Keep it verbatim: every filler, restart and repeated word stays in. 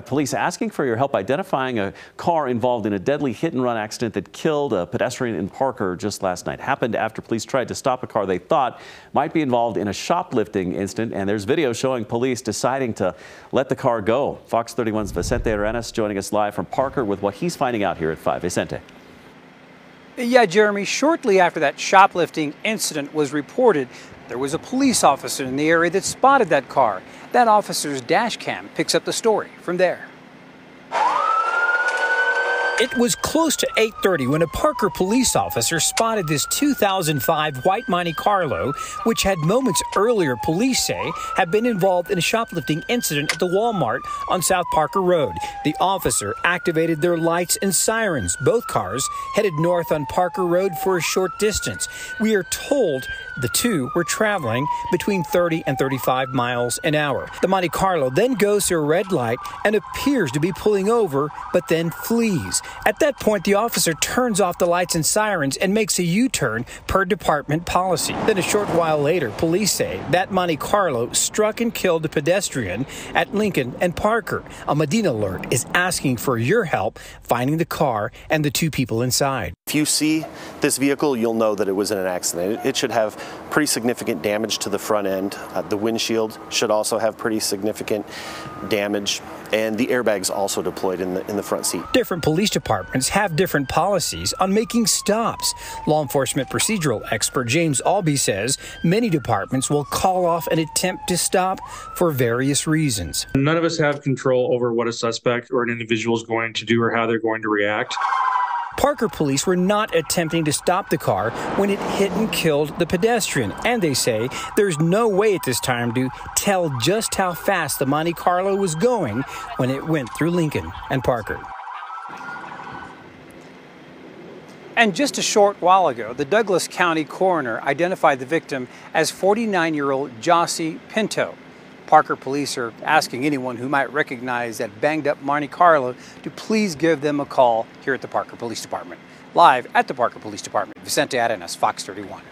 Police asking for your help identifying a car involved in a deadly hit-and-run accident that killed a pedestrian in Parker just last night. Happened after police tried to stop a car they thought might be involved in a shoplifting incident, and there's video showing police deciding to let the car go. Fox thirty-one's Vicente Arenas joining us live from Parker with what he's finding out here at five. Vicente. Yeah, Jeremy, shortly after that shoplifting incident was reported, there was a police officer in the area that spotted that car. That officer's dash cam picks up the story from there. It was close to eight thirty when a Parker police officer spotted this two thousand five white Monte Carlo, which had moments earlier police say had been involved in a shoplifting incident at the Walmart on South Parker Road. The officer activated their lights and sirens. Both cars headed north on Parker Road for a short distance. We are told the two were traveling between thirty and thirty-five miles an hour. The Monte Carlo then goes through a red light and appears to be pulling over, but then flees. At that point, the officer turns off the lights and sirens and makes a U-turn per department policy. Then a short while later, police say that Monte Carlo struck and killed a pedestrian at Lincoln and Parker. A Medina alert is asking for your help finding the car and the two people inside. If you see this vehicle, you'll know that it was in an accident. It should have pretty significant damage to the front end. Uh, the windshield should also have pretty significant damage, and the airbags also deployed in the, in the front seat. Different police departments have different policies on making stops. Law enforcement procedural expert James Alby says many departments will call off an attempt to stop for various reasons. None of us have control over what a suspect or an individual is going to do or how they're going to react. Parker police were not attempting to stop the car when it hit and killed the pedestrian, and they say there's no way at this time to tell just how fast the Monte Carlo was going when it went through Lincoln and Parker. And just a short while ago, the Douglas County coroner identified the victim as forty-nine-year-old Josie Pinto. Parker police are asking anyone who might recognize that banged-up Monte Carlo to please give them a call here at the Parker Police Department. Live at the Parker Police Department, Vicente Arenas, Fox thirty-one.